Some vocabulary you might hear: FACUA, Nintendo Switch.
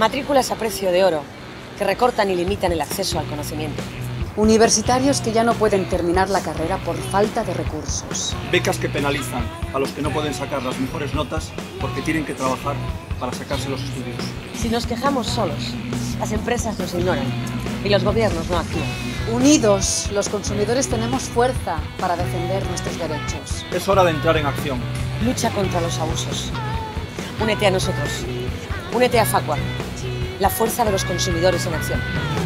Matrículas a precio de oro, que recortan y limitan el acceso al conocimiento. Universitarios que ya no pueden terminar la carrera por falta de recursos. Becas que penalizan a los que no pueden sacar las mejores notas porque tienen que trabajar para sacarse los estudios. Si nos quejamos solos, las empresas nos ignoran y los gobiernos no actúan. Unidos, los consumidores tenemos fuerza para defender nuestros derechos. Es hora de entrar en acción. Lucha contra los abusos. Únete a nosotros. Únete a FACUA, la fuerza de los consumidores en acción.